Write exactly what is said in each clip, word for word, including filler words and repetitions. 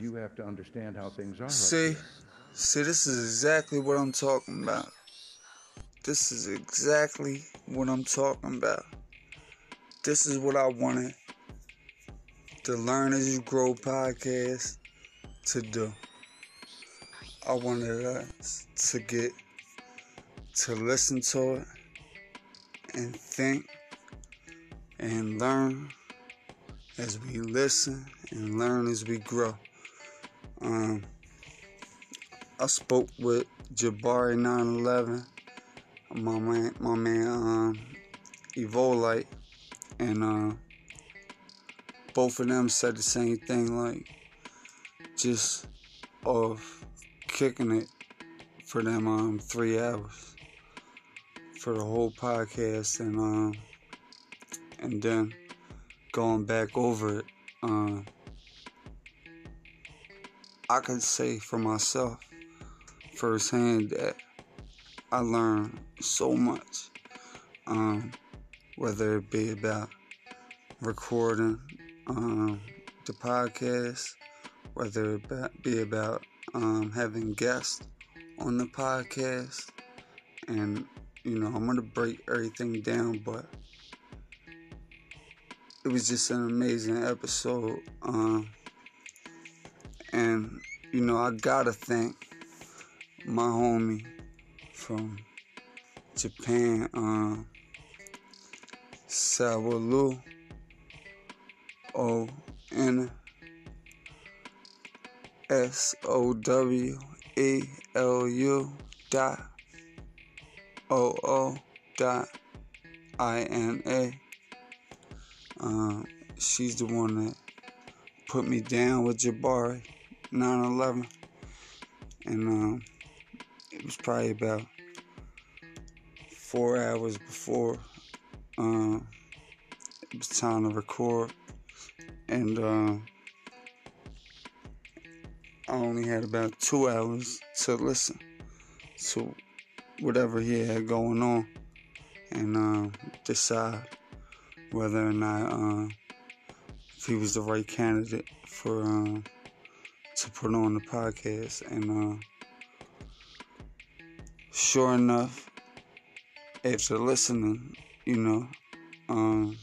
You have to understand how things are. See, right see, this is exactly what I'm talking about. This is exactly what I'm talking about. This is what I wanted the Learn As You Grow podcast to do. I wanted us to get to listen to it and think and learn as we listen and learn as we grow. Um, I spoke with Jabari nine eleven, my man, my man um, Evolyt, and uh, both of them said the same thing, like, just off kicking it for them um, three hours for the whole podcast, and um, and then going back over it. Um, I can say for myself firsthand that I learned so much, um, whether it be about recording um, the podcast, whether it be about um, having guests on the podcast, and you know, I'm gonna break everything down, but it was just an amazing episode. Um, And, you know, I gotta thank my homie from Japan, um, Sawalu, O N S O W E L U dot O-O dot I N A. Um, she's the one that put me down with Jabari nine eleven, and um, it was probably about four hours before um, it was time to record, and um, I only had about two hours to listen to whatever he had going on, and um, decide whether or not um, if he was the right candidate for um, to put on the podcast. And uh, sure enough, after listening, you know, um,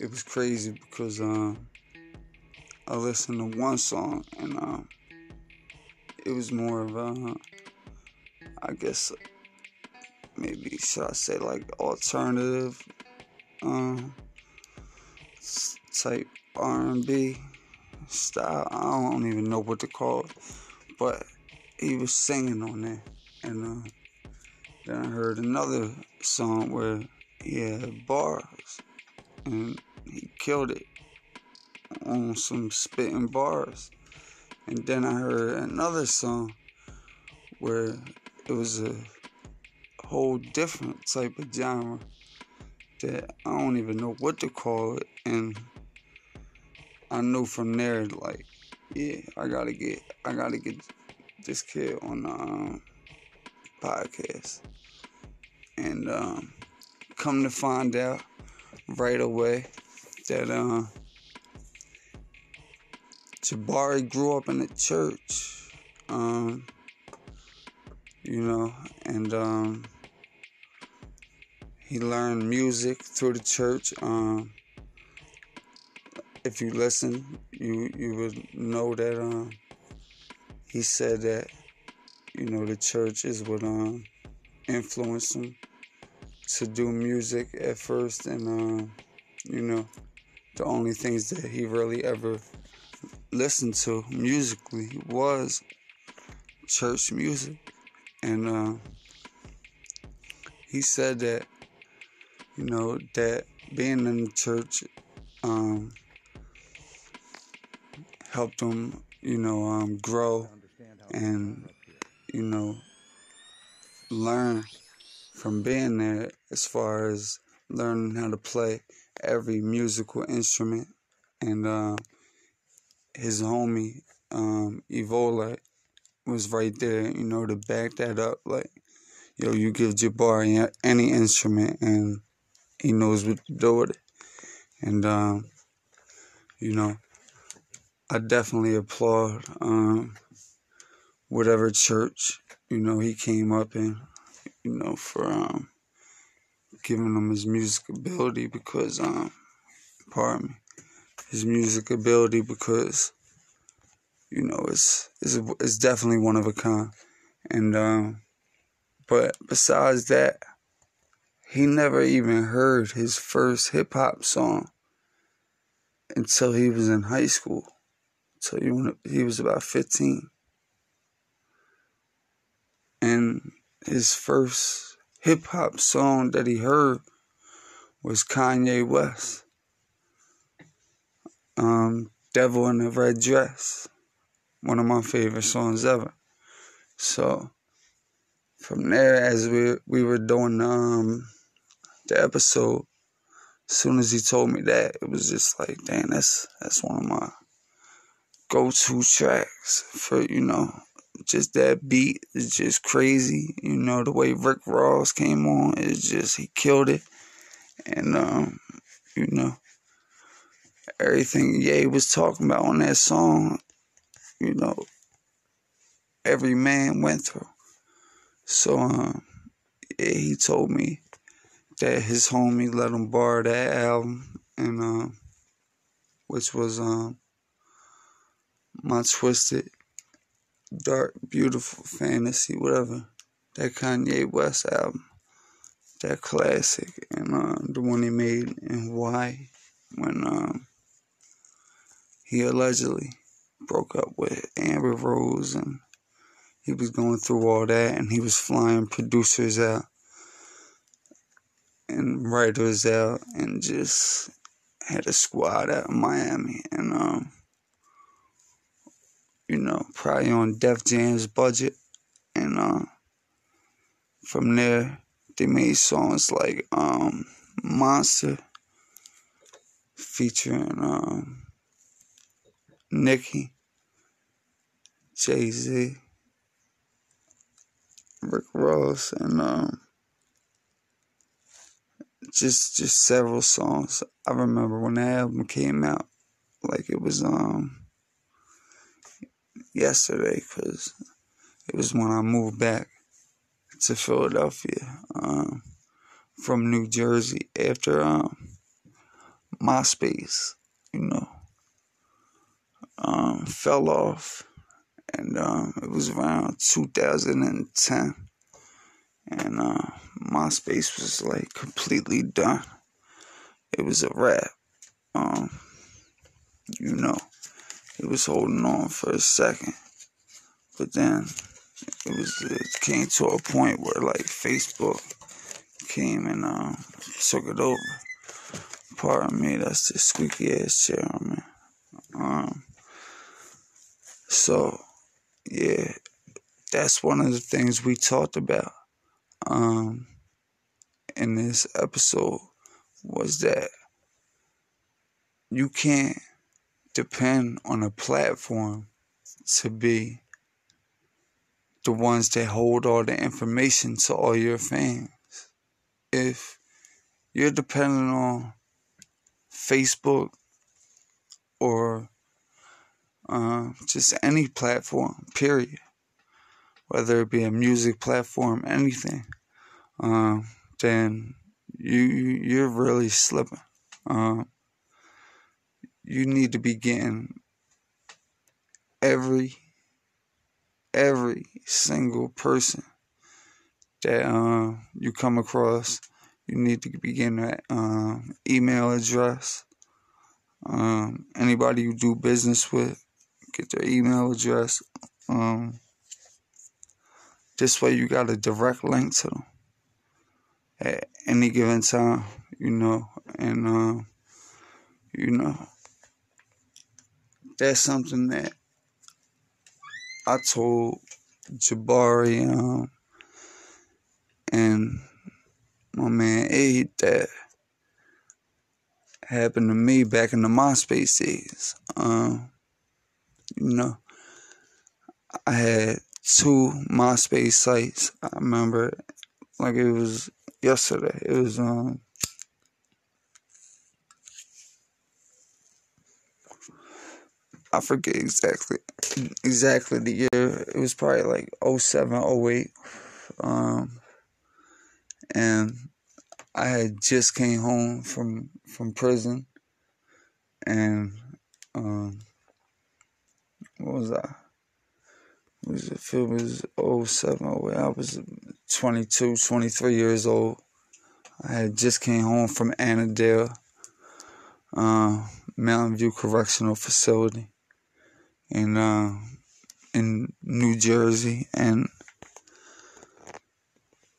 it was crazy because um, I listened to one song, and um, it was more of a, I guess, maybe should I say like alternative um, type R and B. Style, I don't even know what to call it, but he was singing on there, and uh, then I heard another song where he had bars, and he killed it on some spitting bars, and then I heard another song where it was a whole different type of genre that I don't even know what to call it, and I knew from there, like, yeah, I gotta get, I gotta get this kid on the um, podcast. And um, come to find out right away that uh, Jabari grew up in the church, um, you know, and um, he learned music through the church. Um, If you listen, you you would know that um, he said that, you know, the churches would um, influence him to do music at first, and um, you know, the only things that he really ever listened to musically was church music, and uh, he said that, you know, that being in the church Um, helped him, you know, um, grow and, you know, learn from being there as far as learning how to play every musical instrument. And uh, his homie, um, Evola, was right there, you know, to back that up. Like, yo, you give Jabari any instrument and he knows what to do with it. And, um, you know, I definitely applaud um, whatever church, you know, he came up in, you know, for um, giving him his music ability because, um, pardon me, his music ability because, you know, it's it's, it's definitely one of a kind. And, um, but besides that, he never even heard his first hip-hop song until he was in high school. So he was about fifteen. And his first hip-hop song that he heard was Kanye West. Um, Devil in the Red Dress. One of my favorite songs ever. So from there, as we, we were doing um, the episode, as soon as he told me that, it was just like, dang, that's, that's one of my go-to tracks for, you know, just that beat is just crazy. You know, the way Rick Ross came on, it's just, he killed it. And, um, you know, everything Ye was talking about on that song, you know, every man went through. So, um, yeah, he told me that his homie let him borrow that album, and, um, which was, um, My Twisted, Dark, Beautiful Fantasy, whatever. That Kanye West album. That classic. And um, the one he made in Hawaii when um, he allegedly broke up with Amber Rose. And he was going through all that. And he was flying producers out. And writers out. And just had a squad out in Miami. And, um... you know, probably on Def Jam's budget. And uh, from there, they made songs like um, Monster, featuring um, Nicki, Jay-Z, Rick Ross, and um, just just several songs. I remember when that album came out, like it was... um. yesterday, because it was when I moved back to Philadelphia um, from New Jersey after um, MySpace, you know, um, fell off. And um, it was around two thousand ten, and uh, MySpace was like completely done. It was a wrap, um, you know. It was holding on for a second, but then it was it came to a point where like Facebook came and um, took it over. Pardon me, that's the squeaky ass chair, man. Um, so yeah, that's one of the things we talked about um, in this episode was that you can't depend on a platform to be the ones that hold all the information to all your fans. If you're dependent on Facebook or uh, just any platform, period, whether it be a music platform, anything, uh, then you you're really slipping. Uh, You need to be getting every, every single person that uh, you come across. You need to be getting that uh, email address. Um, anybody you do business with, get their email address. Um, this way you got a direct link to them at any given time, you know. And, uh, you know. That's something that I told Jabari um, and my man Aid that happened to me back in the MySpace days. Um, you know, I had two MySpace sites. I remember it, like it was yesterday. It was... um. I forget exactly exactly the year. It was probably like oh seven, oh eight. Um, and I had just came home from, from prison. And um, what was I? It was, if it was oh seven, oh eight, I was twenty-two, twenty-three years old. I had just came home from Annandale, uh, Mountain View Correctional Facility in, uh, in New Jersey. And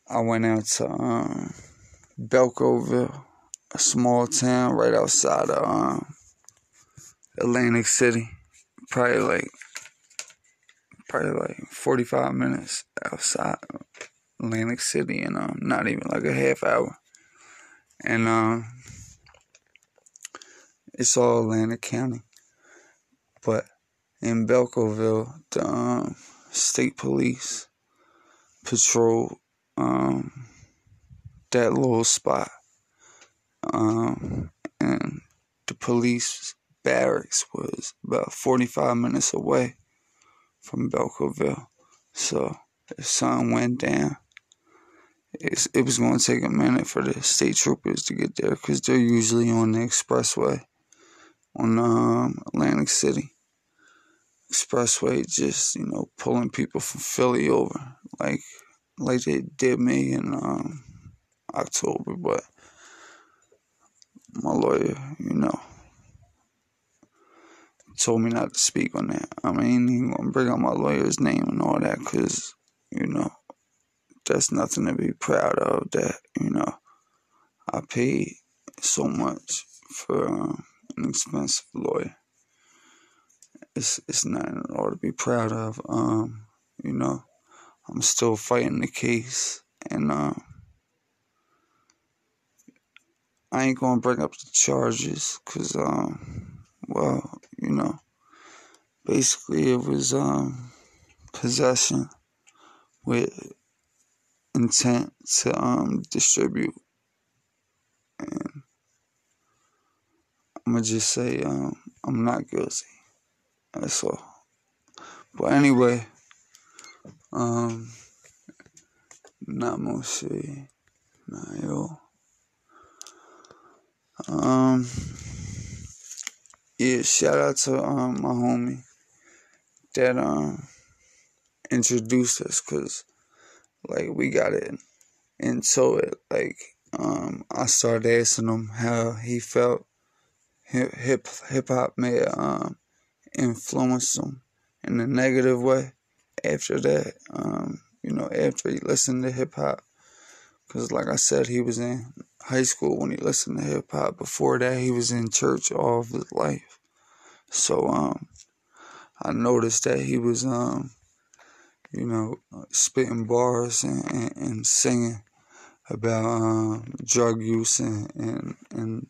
I went out to um, Belcoville, a small town right outside of um, Atlantic City, probably like probably like forty-five minutes outside Atlantic City, and um, not even like a half hour. And um, it's all Atlantic County. But in Belcoville, the um, state police patrol um, that little spot. Um, and the police barracks was about forty-five minutes away from Belcoville. So if something went down, it's, it was going to take a minute for the state troopers to get there, because they're usually on the expressway, on um, Atlantic City Expressway, just, you know, pulling people from Philly over, like like they did me in um, October. But my lawyer, you know, told me not to speak on that. I mean, I ain't even gonna bring out my lawyer's name and all that, because, you know, that's nothing to be proud of, that, you know, I paid so much for um, an expensive lawyer. It's it's nothing at all to be proud of. Um, you know, I'm still fighting the case, and um, I ain't gonna bring up the charges, because, um, well, you know, basically it was um, possession with intent to um, distribute. And I'm gonna just say um, I'm not guilty. That's all. But anyway, um, not more shit, not yo. Um, yeah, shout out to um, my homie that um, introduced us, because, like, we got it into it. Like, um, I started asking him how he felt hip hip hip-hop may um, influence him in a negative way after that, um, you know, after he listened to hip-hop. Because, like I said, he was in high school when he listened to hip-hop. Before that, he was in church all of his life. So, um, I noticed that he was, um, you know, spitting bars and, and, and singing about um, drug use and, and, and,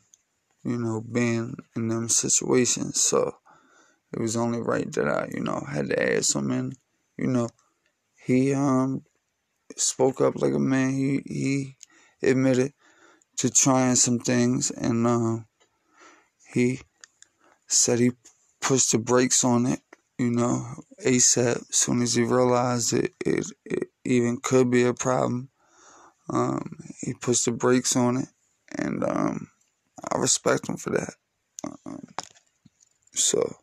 you know, being in them situations. So, it was only right that I, you know, had to ask him. And, you know, he, um... spoke up like a man. He he admitted to trying some things, and um, he said he pushed the brakes on it, you know, ASAP. As soon as he realized it, it, it even could be a problem, um, he pushed the brakes on it, and um, I respect him for that. Um, so,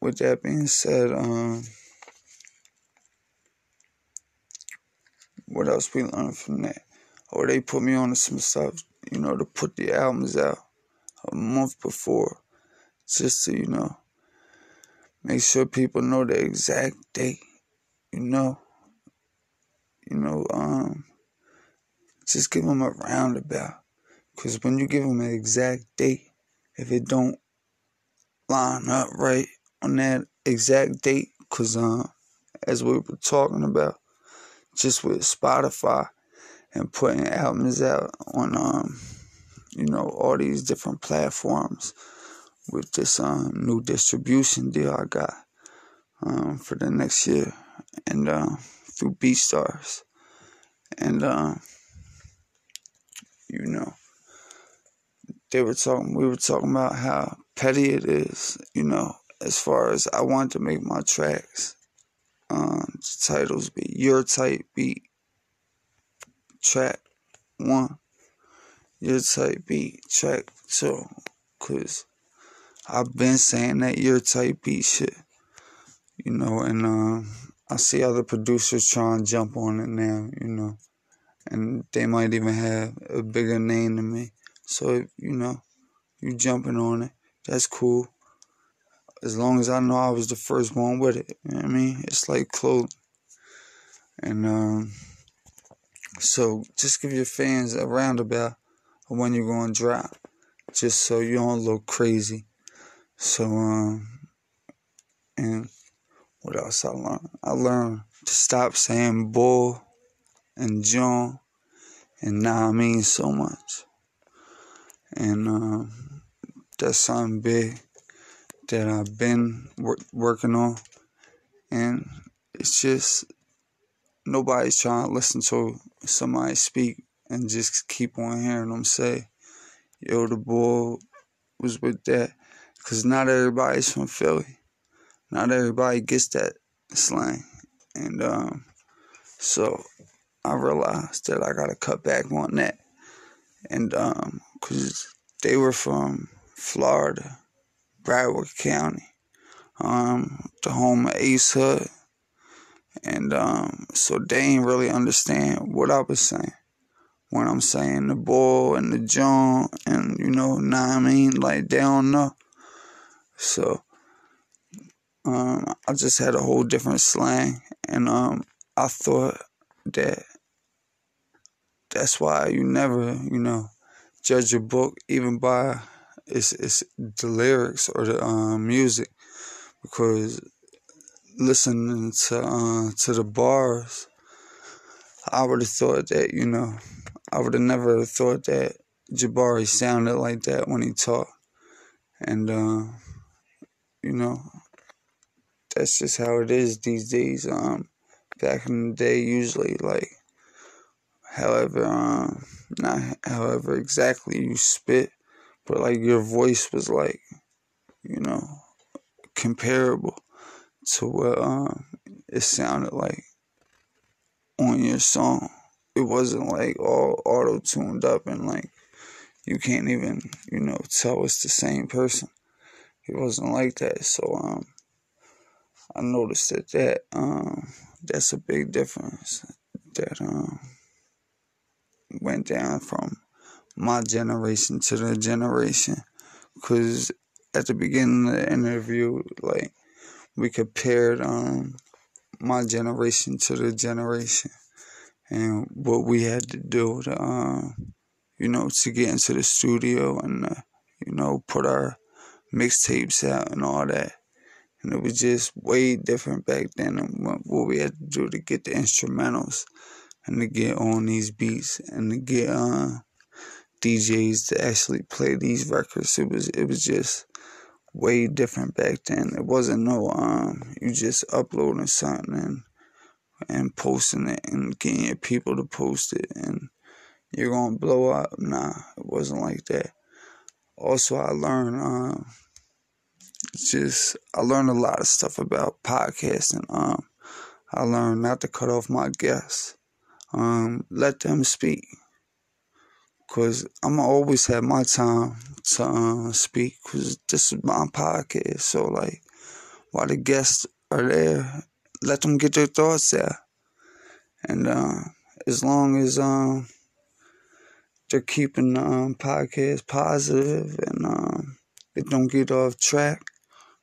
with that being said, um. what else we learned from that? Or they put me on to some stuff, you know, to put the albums out a month before, just to, you know, make sure people know the exact date, you know. You know, um, just give them a roundabout. Because when you give them an exact date, if it don't line up right on that exact date, because um, as we were talking about, just with Spotify and putting albums out on, um, you know, all these different platforms with this um, new distribution deal I got um, for the next year, and uh, through BeatStars. And, um, you know, they were talking, we were talking about how petty it is, you know, as far as I wanted to make my tracks, um, titles be Your Type Beat, Track one, Your Type Beat, Track two, because I've been saying that Your Type Beat shit, you know, and um, I see other producers trying to jump on it now, you know, and they might even have a bigger name than me. So, you know, you jumping on it, that's cool. As long as I know I was the first one with it, you know what I mean? It's like clothing. And um, so just give your fans a roundabout of when you're going to drop, just so you don't look crazy. So, um, and what else I learned? I learned to stop saying bull and John and nah, I mean so much. And um, that's something big that I've been work- working on. And it's just nobody's trying to listen to somebody speak and just keep on hearing them say, yo, the boy was with that. Because not everybody's from Philly. Not everybody gets that slang. And um, so I realized that I got to cut back on that. And um, because they were from Florida, Bradwick County, um, the home of Ace Hood. And um, so they ain't really understand what I was saying. When I'm saying the ball and the John and, you know, nah, I mean, like, they don't know. So um, I just had a whole different slang. And um, I thought that that's why you never, you know, judge a book even by its, its the lyrics or the uh, music, because listening to uh, to the bars, I would have thought that, you know, I would have never thought that Jabari sounded like that when he talked. And, uh, you know, that's just how it is these days. Um, back in the day, usually, like, However, um, not however exactly you spit, but like your voice was like, you know, comparable to what um, it sounded like on your song. It wasn't like all auto-tuned up and like you can't even, you know, tell it's the same person. It wasn't like that. So um, I noticed that, that um, that's a big difference that um. went down from my generation to the generation, because at the beginning of the interview, like, we compared um my generation to the generation and what we had to do to um you know to get into the studio and uh, you know put our mixtapes out and all that. And it was just way different back then than what we had to do to get the instrumentals and to get on these beats and to get uh, D Js to actually play these records. It was it was just way different back then. It wasn't no um you just uploading something and, and posting it and getting your people to post it and you're gonna blow up. Nah, it wasn't like that. Also, I learned um just I learned a lot of stuff about podcasting. Um, I learned not to cut off my guests. Um, let them speak, because I'm always have my time to um, speak, because this is my podcast. So, like, while the guests are there, let them get their thoughts out. And uh, as long as um, they're keeping the um, podcast positive and um, they don't get off track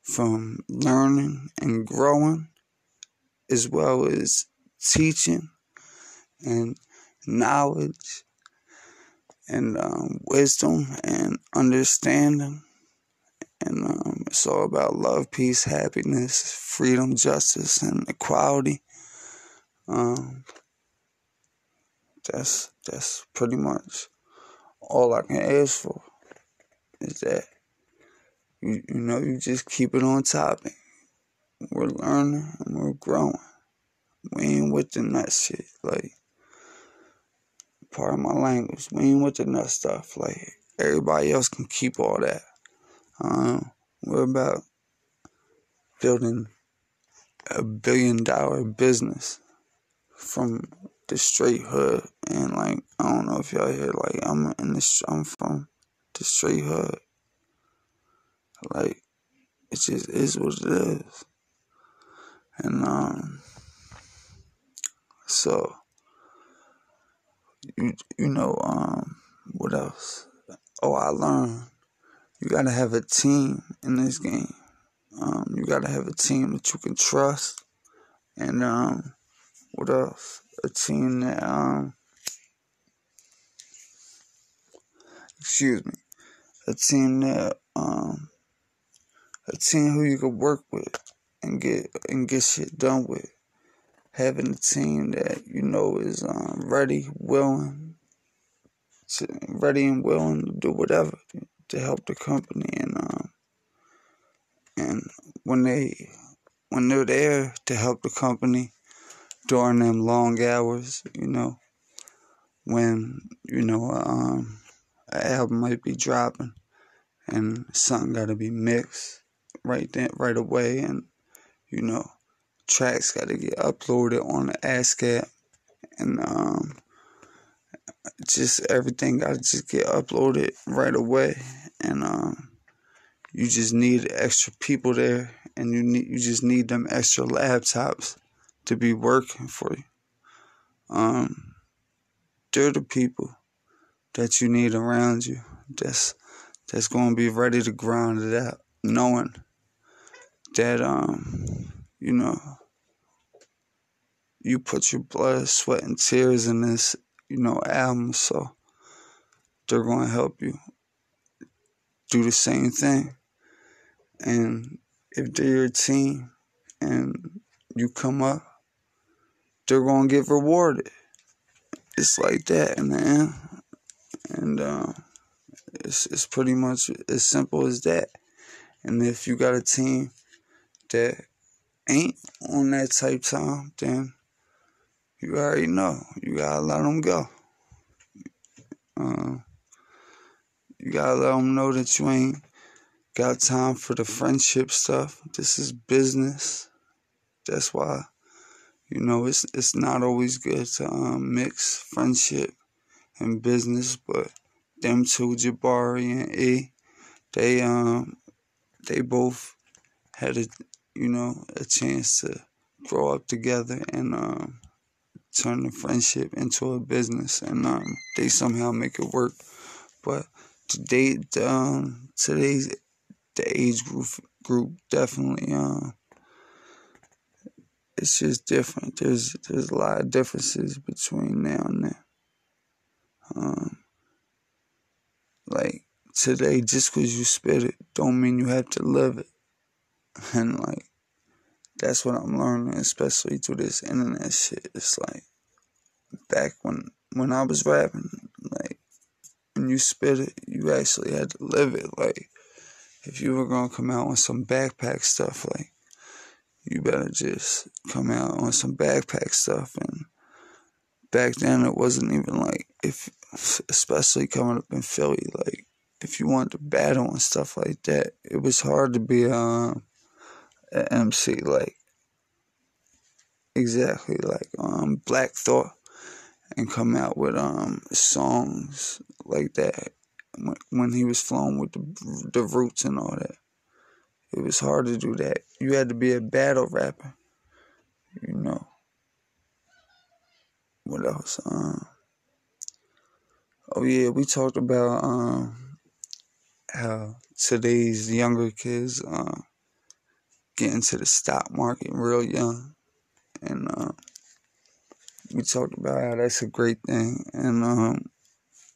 from learning and growing, as well as teaching and knowledge and um, wisdom and understanding. And um, it's all about love, peace, happiness, freedom, justice, and equality. Um, that's that's pretty much all I can ask for, is that you, you know you just keep it on topic. We're learning and we're growing. We ain't with the nut shit, like, part of my language. We ain't with the nut stuff. Like, Everybody else can keep all that. Um, we're about building a billion dollar business from the straight hood. And like, I don't know if y'all hear, like, I'm in the, I'm from the straight hood. Like, it just is what it is. And um, so you you know um, what else? Oh, I learned you gotta have a team in this game. Um, you gotta have a team that you can trust, and um, what else? A team that um, excuse me, a team that um, a team who you can work with. And get and get shit done with. Having a team that you know is um, ready, willing, to, ready and willing to do whatever to help the company, and um, and when they when they're there to help the company during them long hours, you know, when you know um, an album might be dropping, and something got to be mixed right then, right away, and you know, tracks got to get uploaded on the ASCAP, and um, just everything got to just get uploaded right away. And um, you just need extra people there, and you need you just need them extra laptops to be working for you. Um, they're the people that you need around you. That's that's going to be ready to grind it out, knowing that, um, you know, you put your blood, sweat, and tears in this, you know, album, so they're going to help you do the same thing. And if they're your team and you come up, they're going to get rewarded. It's like that in the end. And um, it's, it's pretty much as simple as that. And if you got a team that ain't on that type time, then you already know. You gotta let them go. Uh, you gotta let them know that you ain't got time for the friendship stuff. This is business. That's why, you know, it's it's not always good to um, mix friendship and business. But them two, Jabari and E, they um they both had a, you know, a chance to grow up together and um, turn the friendship into a business, and um, they somehow make it work. But today, um, today's the age group group definitely, um, it's just different. There's there's a lot of differences between now and then. Um, like today, just because you spit it, don't mean you have to live it. And, like, that's what I'm learning, especially through this internet shit. It's like, back when when I was rapping, like, when you spit it, you actually had to live it. Like, if you were going to come out on some backpack stuff, like, you better just come out on some backpack stuff. And back then, it wasn't even, like, if especially coming up in Philly, like, if you wanted to battle and stuff like that, it was hard to be, um... M C, like, exactly, like, um, Black Thought, and come out with, um, songs like that, when, when he was flowing with the, the Roots and all that. It was hard to do that. You had to be a battle rapper, you know. What else, um, oh yeah, we talked about, um, how today's younger kids, um, get into the stock market real young, and uh, we talked about how that's a great thing, and um,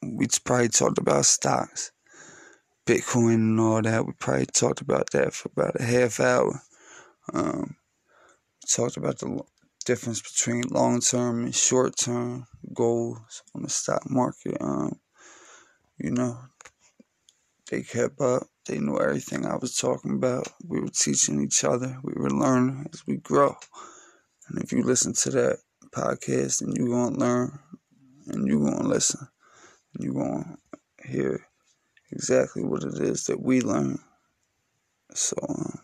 we probably talked about stocks, Bitcoin and all that. We probably talked about that for about a half hour. Um, we talked about the difference between long-term and short-term goals on the stock market. Um, you know, they kept up. They knew everything I was talking about. We were teaching each other. We were learning as we grow. And if you listen to that podcast, then you're going to learn. And you're going to listen. And you're going to hear exactly what it is that we learn. So, um,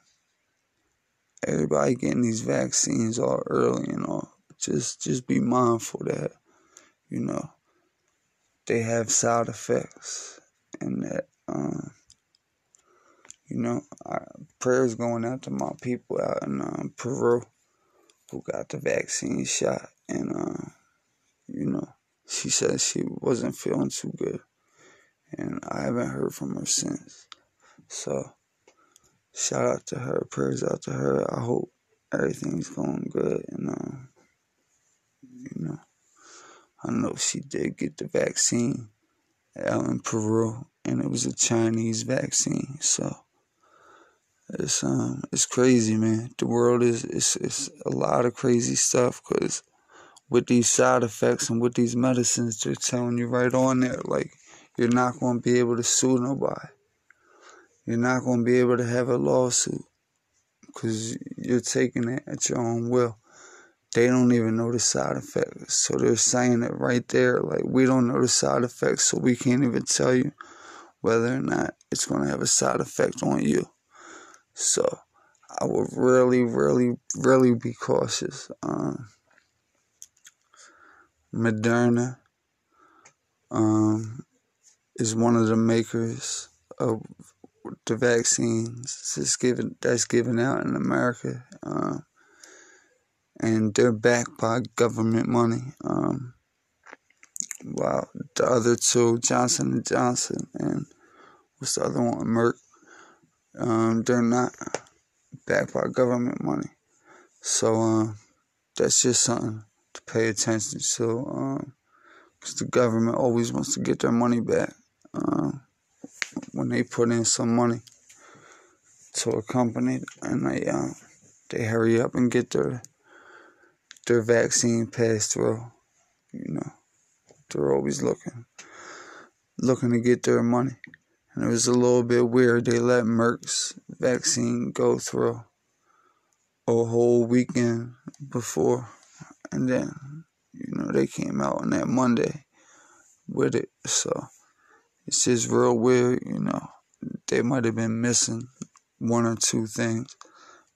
everybody getting these vaccines all early and all. Just, just be mindful that, you know, they have side effects, and that, um, you know, I, prayers going out to my people out in um, Peru who got the vaccine shot, and, um, you know, she said she wasn't feeling too good, and I haven't heard from her since. So, shout out to her, prayers out to her. I hope everything's going good, and, um, you know, I know she did get the vaccine out in Peru, and it was a Chinese vaccine. So it's um it's crazy, man. The world is it's it's a lot of crazy stuff, because with these side effects and with these medicines, they're telling you right on there, like, you're not gonna be able to sue nobody. You're not gonna be able to have a lawsuit, because you're taking it at your own will. They don't even know the side effects. So they're saying it right there, like, we don't know the side effects, so we can't even tell you whether or not it's going to have a side effect on you. So I would really, really, really be cautious. Um, Moderna um, is one of the makers of the vaccines that's given, that's given out in America. Um, And they're backed by government money. Um, wow, the other two, Johnson and Johnson, and what's the other one, Merck? Um, they're not backed by government money. So um, that's just something to pay attention to, um, because the government always wants to get their money back um, when they put in some money to a company, and they um, they hurry up and get their their vaccine passed through. You know, they're always looking, looking to get their money. And it was a little bit weird. They let Merck's vaccine go through a whole weekend before, and then, you know, they came out on that Monday with it. So it's just real weird, you know. They might have been missing one or two things.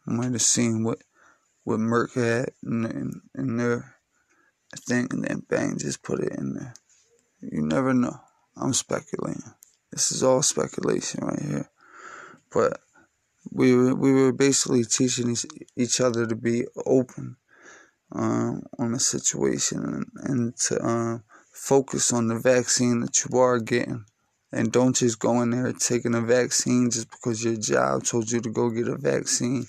Might have seen what What Merck had in, in, in their thing, and then bang, just put it in there. You never know. I'm speculating. This is all speculation right here. But we were, we were basically teaching each other to be open um, on the situation, and, and to um, focus on the vaccine that you are getting. And don't just go in there taking a vaccine just because your job told you to go get a vaccine,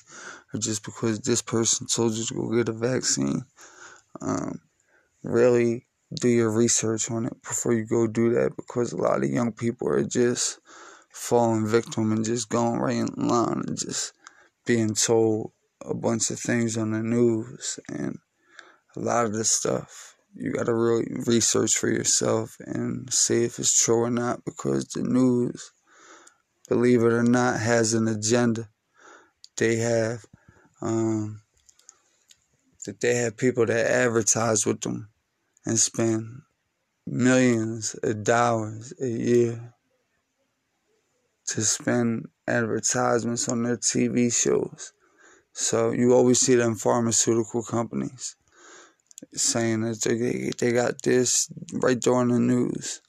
or just because this person told you to go get a vaccine. Um, really do your research on it before you go do that, because a lot of young people are just falling victim and just going right in line and just being told a bunch of things on the news. And a lot of this stuff, you got to really research for yourself and see if it's true or not, because the news, believe it or not, has an agenda. They have um, that they have people that advertise with them and spend millions of dollars a year to spend advertisements on their T V shows. So you always see them pharmaceutical companies saying that they they got this right there on the news.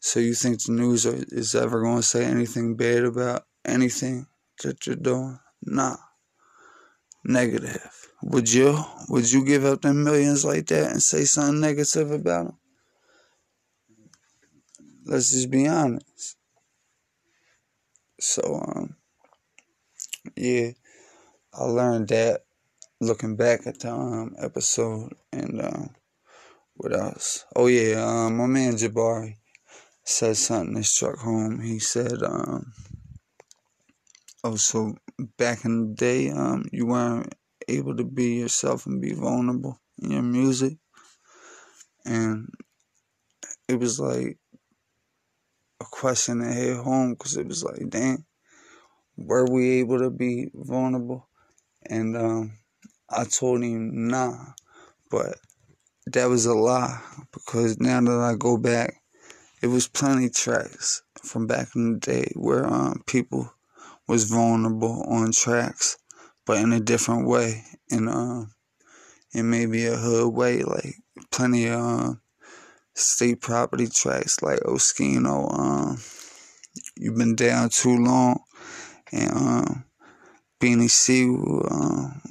So you think the news are, is ever going to say anything bad about anything that you're doing? Nah. Negative. Would you? Would you give up them millions like that and say something negative about them? Let's just be honest. So, um, yeah, I learned that looking back at the um, episode. And um, what else? Oh, yeah, um, my man Jabari said something that struck home. He said, um, oh, so back in the day, um, you weren't able to be yourself and be vulnerable in your music. And it was like a question that hit home, because it was like, damn, were we able to be vulnerable? And um, I told him, nah, but that was a lie, because now that I go back, it was plenty tracks from back in the day where um, people was vulnerable on tracks, but in a different way, and um, and maybe a hood way, like plenty of um, State Property tracks, like Oskino, um, You've Been Down Too Long, and um, Beanie Sigel, um,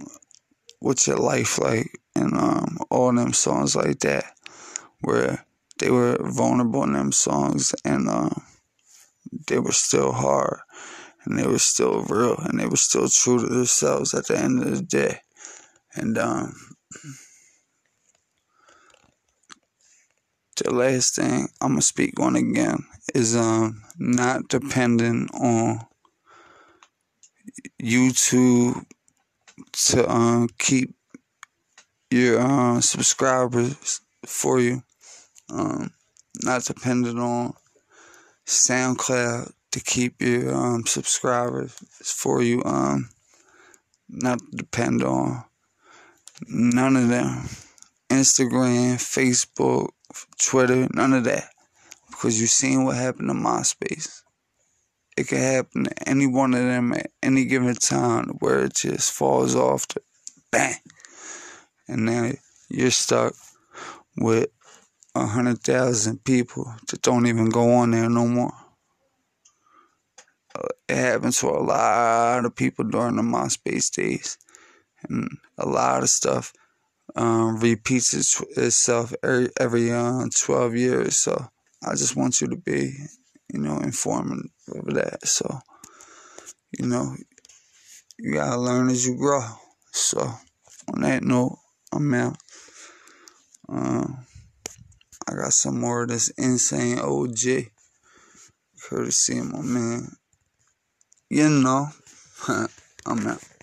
What's Your Life Like, and um, all them songs like that, where they were vulnerable in them songs, and um, they were still hard, and they were still real, and they were still true to themselves at the end of the day. And um, the last thing I'm going to speak on again is um, not dependent on YouTube to um, keep your uh, subscribers for you. Um, not dependent on SoundCloud to keep your um, subscribers for you. Um, not depend on none of them. Instagram, Facebook, Twitter, none of that. Because you've seen what happened to MySpace. It could happen to any one of them at any given time where it just falls off the bang. And now you're stuck with a hundred thousand people that don't even go on there no more. It happened to a lot of people during the MySpace days. And a lot of stuff um, repeats itself every, every uh, twelve years. So I just want you to be, you know, informed of that. So, you know, you gotta learn as you grow. So on that note, I'm out. Um, I got some more of this insane O G, courtesy of my man. You know, I'm out.